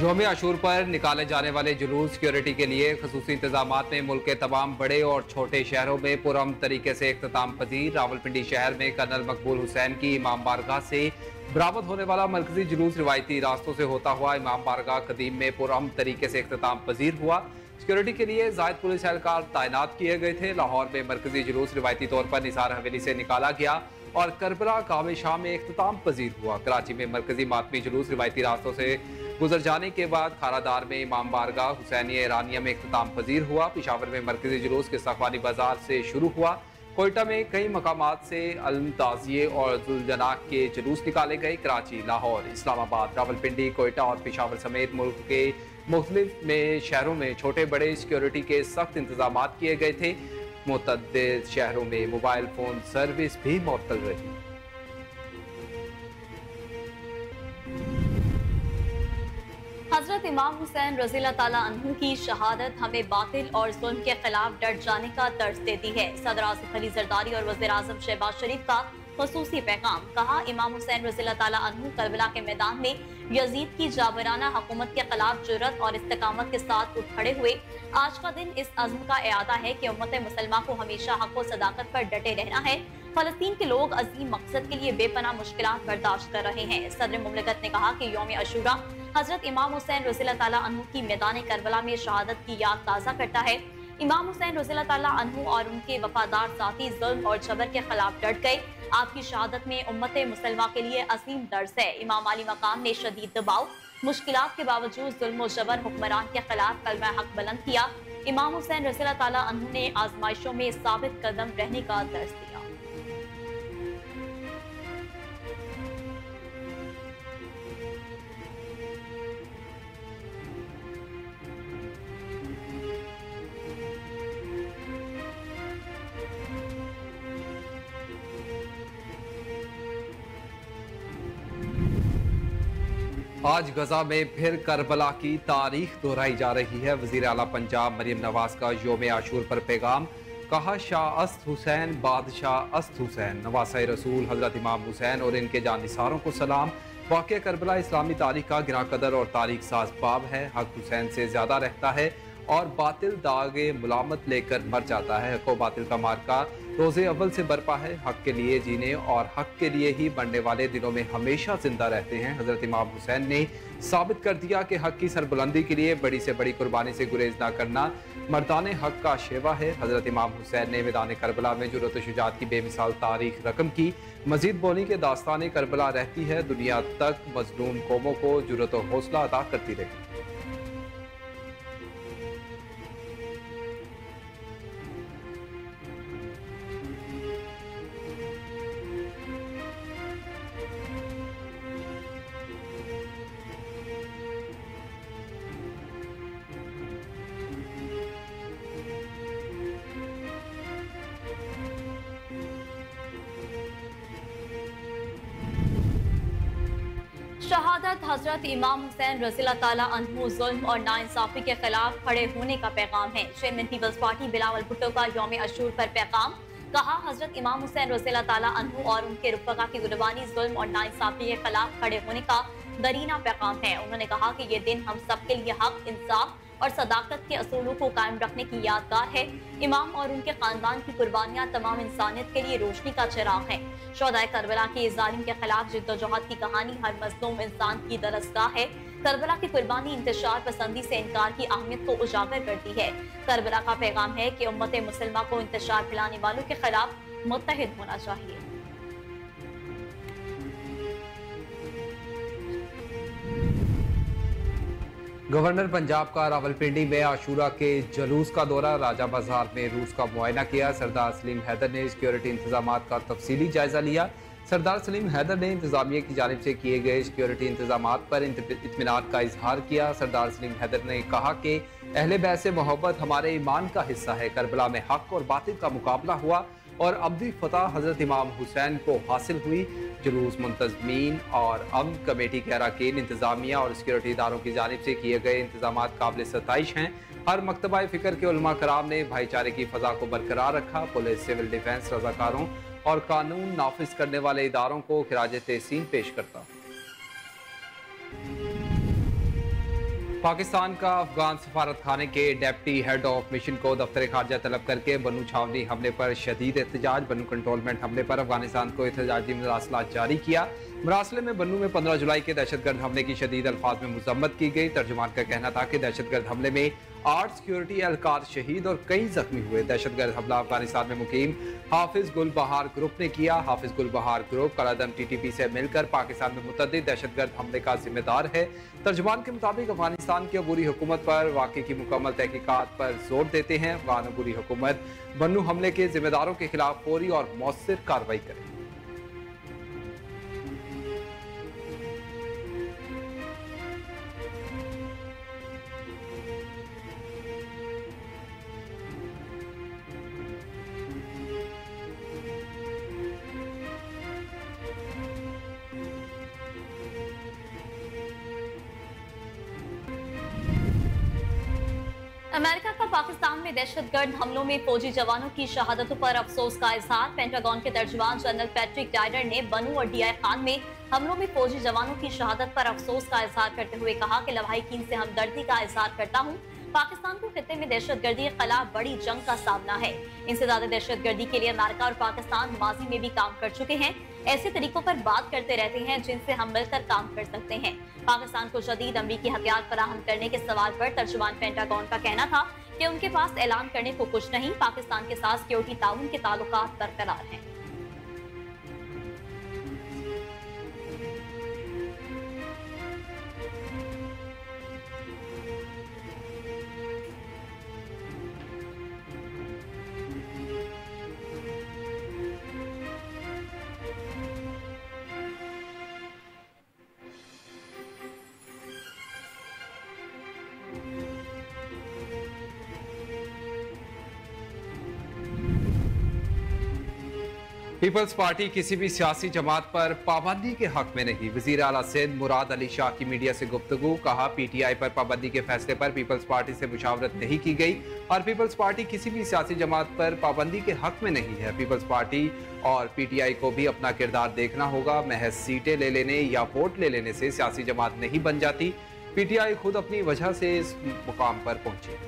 यौम आशूर पर निकाले जाने वाले जुलूस सिक्योरिटी के लिए खसूसी इंतजामात में मुल्क के तमाम बड़े और छोटे शहरों में पुरम तरीके से इख्तिताम पजीर। रावलपिंडी शहर में कर्नल मकबूल हुसैन की इमाम बारगाह से बरामद होने वाला मरकजी जुलूस रिवायती रास्तों से होता हुआ इमाम बारगाह कदीम में पुरम तरीके से इख्तिताम पजीर हुआ। सिक्योरिटी के लिए जायद पुलिस एहलकार तैनात किए गए थे। लाहौर में मरकजी जुलूस रिवायती तौर पर निसार हवेली से निकाला गया और करबला कामे शाह में इख्तिताम पजीर हुआ। कराची में मरकजी मातमी जुलूस रिवायती रास्तों से गुजर जाने के बाद खारादार में इमाम बारगाह हुसैनिया ईरानिया में इख्तिताम पजीर हुआ। पिशावर में मरकजी जुलूस के सखवानी बाजार से शुरू हुआ। कोयटा में कई मकामात से अलम ताजिए और जुलजनाक के जुलूस निकाले गए। कराची, लाहौर, इस्लामाबाद, रावलपिंडी, कोयटा और पिशावर समेत मुल्क के मुख्तलिफ में शहरों में छोटे बड़े सिक्योरिटी के सख्त इंतजाम किए गए थे। मुतअद्दिद शहरों में मोबाइल फोन सर्विस भी मुअत्तल रही। हजरत इमाम हुसैन रज़ियल्लाहु ताला अन्हु की शहादत हमें बातिल और जुल्म के खिलाफ डट जाने का दर्ज देती है। सदर आसिफ अली जरदारी और वज़ीर आज़म शहबाज शरीफ का ख़ुसूसी पैगाम। कहा, इमाम हुसैन रज़ियल्लाहु ताला अन्हु करबला के मैदान में यजीद की जाबराना हुकूमत के खिलाफ जुर्रत और इस्तकामत के साथ उठ खड़े हुए। आज का दिन इस अज़्म का इआदा है कि उम्मत मुसलमा को हमेशा हक़ व सदाकत पर डटे रहना है। फ़लस्तीन के लोग अजीम मकसद के लिए बेपनाह मुश्किलात बर्दाश्त कर रहे हैं। सदर मुमलिकत ने कहा कि यौम अशूरा हजरत इमाम हुसैन रज़ियल्लाहु ताला अन्हु की मैदान करबला में शहादत की याद ताज़ा करता है। इमाम हुसैन रज़ियल्लाहु ताला अन्हु और उनके वफादार साथी जुल्म और जबर के खिलाफ डट गए। आपकी शहादत में उम्मत मुसलमा के लिए असीम दर्ज है। इमाम अली मकाम ने शदीद दबाव मुश्किलात के बावजूद जुल्म और जबर हुक्मरान के खिलाफ कलमा हक बुलंद किया। इमाम हुसैन रज़ियल्लाहु ताला अन्हु ने आजमाइशों में साबित कदम रहने का दर्ज दिया। आज गजा में फिर करबला की तारीख दोहराई जा रही है। वज़ीर आला पंजाब मरीम नवाज़ का यौम आशूर पर पैगाम। कहा, शाह अस्त हुसैन, बादशाह अस्त हुसैन, नवासा रसूल हज़रत इमाम हुसैन और इनके जानसारों को सलाम। वाक़या करबला इस्लामी तारीख का गिरा कदर और तारीख साज बाब है। हक हुसैन से ज़्यादा रहता है और बातिल दागे मुलामत लेकर मर जाता है। हक व बातिल का मार्का रोज़े अव्वल से बरपा है। हक के लिए जीने और हक के लिए ही बनने वाले दिनों में हमेशा जिंदा रहते हैं। हज़रत इमाम हुसैन ने साबित कर दिया कि हक की सरबुलंदी के लिए बड़ी से बड़ी कुर्बानी से गुरेज ना करना मर्दाने हक का शेवा है। हज़रत इमाम हुसैन ने मैदान करबला में जुर्रत शुजात की बेमिसाल तारीख रकम की। मजीद बोली के दास्तान करबला रहती है, दुनिया तक मजलूम कौमों को जुर्रत और हौसला अदा करती रही। शहादत हजरत इमाम हुसैन रज़ियल्लाहु ताला अन्हु जुल्म और नाइंसाफ़ी के खिलाफ खड़े होने का पैगाम है। Chairman peoples party Bilawal Bhutto का यौम अशूर पर पैगाम। कहा, हजरत इमाम हुसैन रज़ियल्लाहु ताला अन्हु और उनके रुफ़क़ा की ग़ुरबानी, जुल्म और नाइंसाफ़ी के खिलाफ खड़े होने का दरीना पैगाम है। उन्होंने कहा कि ये दिन हम सब के लिए हक, इंसाफ और सदाकत के असूलों को कायम रखने की यादगार है। इमाम और उनके खानदान की कुर्बानियाँ तमाम इंसानियत के लिए रोशनी का चिराग है। शोदाए करबला के जालिम के खिलाफ जिद्दोजहद की कहानी हर मजलूम इंसान की दरसगाह है। करबला की कुर्बानी इंतशार पसंदी से इनकार की अहमियत को उजागर करती है। करबला का पैगाम है कि उम्मत मुसलमा को इंतशार फैलाने वालों के खिलाफ मुत्तहिद होना चाहिए। गवर्नर पंजाब का रावलपिंडी में आशूरा के जुलूस का दौरा, राजा बाजार में रूस का मुआयना किया। सरदार सलीम हैदर ने सिक्योरिटी इंतजाम का तफसीली जायजा लिया। सरदार सलीम हैदर ने इंतजामिया की जानिब से किए गए सिक्योरिटी इंतजाम पर इत्मीनान का इजहार किया। सरदार सलीम हैदर ने कहा कि अहले बैत से मोहब्बत हमारे ईमान का हिस्सा है। करबला में हक और बातिल का मुकाबला हुआ और अब्दी फतह हजरत इमाम हुसैन को हासिल हुई। जुलूस मुंतजमीन और अमन कमेटी के अरकान, इंतजामिया और सिक्योरिटी इदारों की जानिब से किए गए इंतजाम काबिल सताइश हैं। हर मकतबा फ़िक्र के उलमा कराम ने भाईचारे की फ़ज़ा को बरकरार रखा। पुलिस, सिविल डिफेंस, रज़ाकारों और कानून नाफिज करने वाले इदारों को खिराज तहसीन पेश करता। पाकिस्तान का अफगान सफारत खाने के डेप्टी हेड ऑफ मिशन को दफ्तर खारजा तलब करके बनू छावनी हमले पर शदीद एहतजाज। बनू कंट्रोलमेंट हमले पर अफगानिस्तान को एहतजाजी मुरासला जारी किया। मुरासले में बनू में 15 जुलाई के दहशतगर्द हमले की शदीद अल्फाज में मजम्मत की गई। तर्जुमान का कहना था कि दहशतगर्द हमले में 8 सिक्योरिटी एहलकार शहीद और कई जख्मी हुए। दहशतगर्द हमला अफगानिस्तान में मुकीम हाफिज गुल बहार ग्रुप ने किया। हाफिज गुल बहार ग्रुप कलादम टीटीपी से मिलकर पाकिस्तान में मुतअद्दिद दहशतगर्द हमले का जिम्मेदार है। तर्जुमान के मुताबिक अफगानिस्तान की अबूरी हुकूमत पर वाक़े की मुकम्मल तहकीकात पर जोर देते हैं। अफगान अबूरी हुकूमत बनू हमले के जिम्मेदारों के खिलाफ फौरी और मौसर कार्रवाई करेगी। अमेरिका का पाकिस्तान में दहशतगर्द हमलों में फौजी जवानों की शहादतों पर अफसोस का इजहार। पेंटागन के तर्जुमान जनरल पैट्रिक टाइलर ने बनू और डीआई खान में हमलों में फौजी जवानों की शहादत पर अफसोस का इजहार करते हुए कहा कि लवाहिकीन से हमदर्दी का इजहार करता हूं। पाकिस्तान को खित्ते में दहशतगर्दी के खिलाफ बड़ी जंग का सामना है। इनसे ज्यादा दहशतगर्दी के लिए अमेरिका और पाकिस्तान माजी में भी काम कर चुके हैं। ऐसे तरीकों पर बात करते रहते हैं जिनसे हम मिलकर काम कर सकते हैं। पाकिस्तान को जदीद अमरीकी हथियार फराहम करने के सवाल पर तर्जुमान पेंटागन का कहना था कि उनके पास ऐलान करने को कुछ नहीं। पाकिस्तान के साथ सिक्योरिटी ताउन के ताल्लुकात बरकरार हैं। पीपल्स पार्टी किसी भी सियासी जमात पर पाबंदी के हक में नहीं। वजीर आला सैयद मुराद अली शाह की मीडिया से गुफ्तगू। कहा पीटीआई पर पाबंदी के फैसले पर पीपल्स पार्टी से मुशावरत नहीं की गई और पीपल्स पार्टी किसी भी सियासी जमात पर पाबंदी के हक में नहीं है। पीपल्स पार्टी और पीटीआई को भी अपना किरदार देखना होगा। महज सीटें ले लेने या वोट ले लेने से सियासी जमात नहीं बन जाती। पीटीआई खुद अपनी वजह से इस मुकाम पर पहुंची।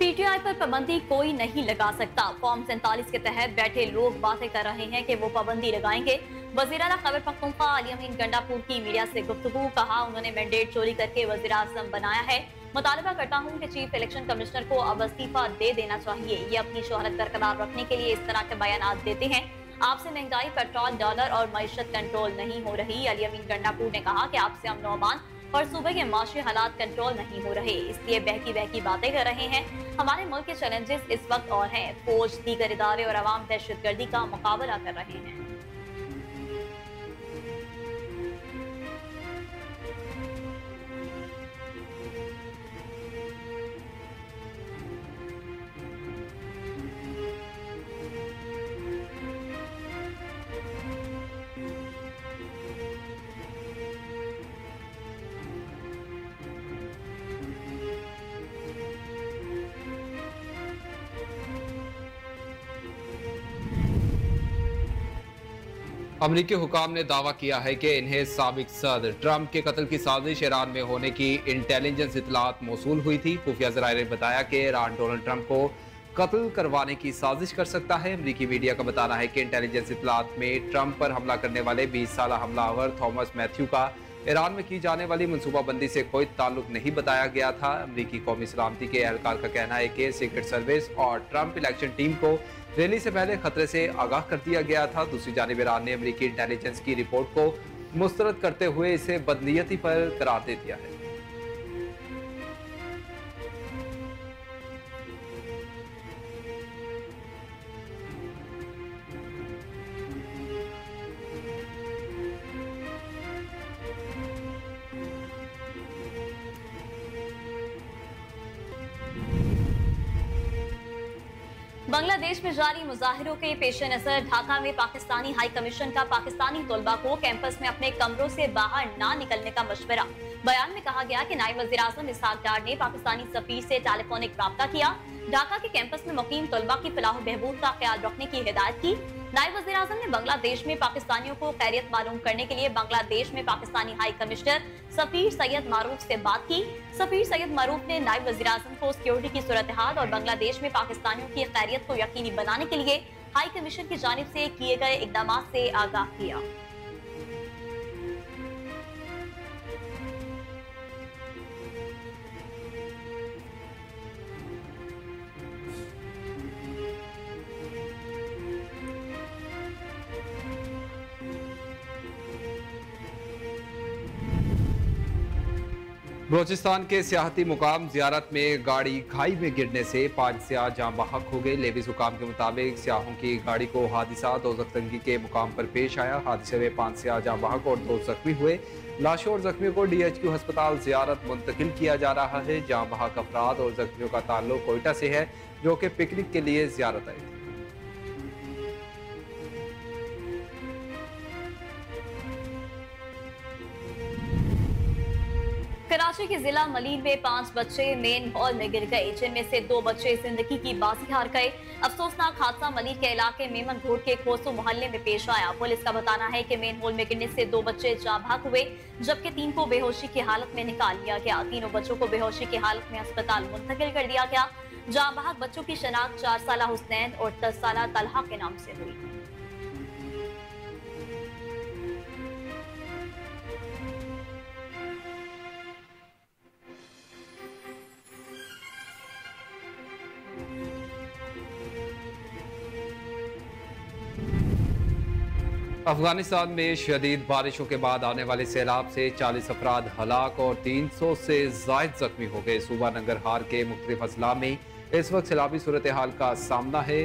पीटीआई पर पाबंदी कोई नहीं लगा सकता। फॉर्म 47 के तहत बैठे लोग बातें कर रहे हैं कि वो पाबंदी लगाएंगे। वजीर आला खैबर पख्तूनख्वा अली अमीन गंडापुर की मीडिया से गुफ्तगू। कहा उन्होंने मैंडेट चोरी करके वजीर आजम बनाया है। मुतालबा करता हूं कि चीफ इलेक्शन कमिश्नर को अब इस्तीफा दे देना चाहिए। ये अपनी शोहरत बरकरार रखने के लिए इस तरह के बयान देते हैं। आपसे महंगाई, पेट्रोल, डॉलर और मीशत कंट्रोल नहीं हो रही। अली अमीन गंडापुर ने कहा कि आपसे अमन व अमान और सूबे के माशी हालात कंट्रोल नहीं हो रहे, इसलिए बहकी बातें कर रहे हैं। हमारे मुल्क के चैलेंजेस इस वक्त और हैं। फौज, दीगर इदारे और आवाम दहशतगर्दी का मुकाबला कर रहे हैं। अमरीकी हुकाम ने दावा किया है कि इन्हें साबिक सदर ट्रंप के कत्ल की साजिश ईरान में होने की इंटेलिजेंस इतलात मौसूल हुई थी। खुफिया ज़राए ने बताया कि ईरान डोनाल्ड ट्रंप को कत्ल करवाने की साजिश कर सकता है। अमरीकी मीडिया का बताना है कि इंटेलिजेंस इतलात में ट्रंप पर हमला करने वाले 20 साल हमलावर थॉमस मैथ्यू का ईरान में की जाने वाली मनसूबाबंदी से कोई ताल्लुक नहीं बताया गया था। अमरीकी कौमी सलामती के एहलकार का कहना है कि सीक्रेट सर्विस और ट्रंप इलेक्शन टीम को रैली से पहले खतरे से आगाह कर दिया गया था। दूसरी जानिब ईरान ने अमरीकी इंटेलिजेंस की रिपोर्ट को मुस्तरद करते हुए इसे बदनीयती पर करार दे दिया है। बांग्लादेश में जारी मुजाहिरों के पेश नजर ढाका में पाकिस्तानी हाई कमीशन का पाकिस्तानी तलबा को कैंपस में अपने कमरों से बाहर ना निकलने का मशवरा। बयान में कहा गया कि नायब वजीर आजम इसहाक डार ने पाकिस्तानी सफीर से टेलीफोनिक रब्ता किया, ढाका के कैंपस में मुकीम तलबा की फलाह बहबूद का ख्याल रखने की हिदायत की। नायब वज़ीर आज़म ने बांग्लादेश में पाकिस्तानियों को खैरियत मालूम करने के लिए बांग्लादेश में पाकिस्तानी हाई कमिश्नर सफीर सैयद मारूफ से बात की। सफीर सैयद मारूफ ने नायब वज़ीर आज़म को सिक्योरिटी की सूरत हाल और बांग्लादेश में पाकिस्तानियों की खैरियत को यकीनी बनाने के लिए हाई कमीशन की जानिब से किए गए इकदाम से आगाह किया। बलोचिस्तान के सियाहती मुकाम ज़ियारत में गाड़ी खाई में गिरने से 5 सियाह जाँ बहक हो गए। लेवी हुकाम के मुताबिक सियाहों की गाड़ी को हादसा दोज़ख तंगी के मुकाम पर पेश आया। हादसे में 5 सियाह जाँ बहक और 2 जख्मी हुए। लाशों और जख्मियों को DHQ हस्पताल ज़ियारत मुंतकिल किया जा रहा है। जाँ बहक अफराद और जख्मियों का ताल्लुक कोयटा से है, जो कि पिकनिक के लिए ज़ियारत आए थे। कराची के जिला मलिन में 5 बच्चे मेन हॉल में गिर गए, जिनमें से 2 बच्चे जिंदगी की बाजी हार गए। अफसोसनाक हादसा मलिन के इलाके मेमन घोड़ के खोसो मोहल्ले में पेश आया। पुलिस का बताना है कि मेन हॉल में गिरने से 2 बच्चे जाँ बहक हुए, जबकि 3 को बेहोशी की हालत में निकाल लिया गया। 3 बच्चों को बेहोशी की हालत में अस्पताल मुंतकिल कर दिया गया। जाँ बहक बच्चों की शनाख्त 4 साल हुसनैन और 10 साल तलहा के नाम से हुई। अफगानिस्तान में शदीद बारिशों के बाद आने वाले सैलाब से 40 अफराद हलाक और 300 से जायद जख्मी हो गए। सूबा नंगरहार के मुख्तलिफ अजला में इस वक्त सैलाबी सूरत हाल का सामना है।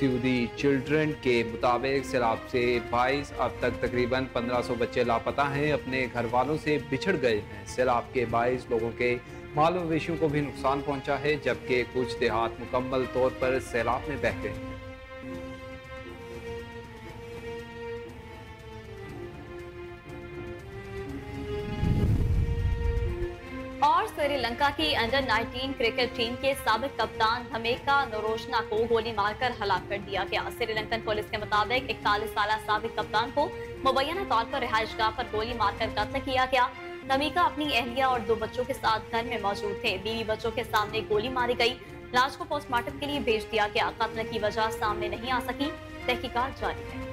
सऊदी चिल्ड्रन के मुताबिक सैलाब से 22 अब तक तकरीबन 1500 बच्चे लापता हैं, अपने घर वालों से बिछड़ गए हैं। सैलाब के 22 लोगों के माल और मवेशियों को भी नुकसान पहुँचा है, जबकि कुछ देहात मुकम्मल तौर पर सैलाब में बह गए हैं। और श्रीलंका की अंडर-19 क्रिकेट टीम के साबिक कप्तान नमिल्का नरोशना को गोली मारकर हलाक कर दिया गया। श्रीलंकन पुलिस के मुताबिक 41 साल साबिक कप्तान को मुबैना तौर पर रिहाइशगाह पर गोली मारकर कत्ल किया गया। नमिल्का अपनी अहलिया और 2 बच्चों के साथ घर में मौजूद थे। बीवी बच्चों के सामने गोली मारी गई। लाश को पोस्टमार्टम के लिए भेज दिया गया। कत्ल की वजह सामने नहीं आ सकी, तहकीकात जारी है।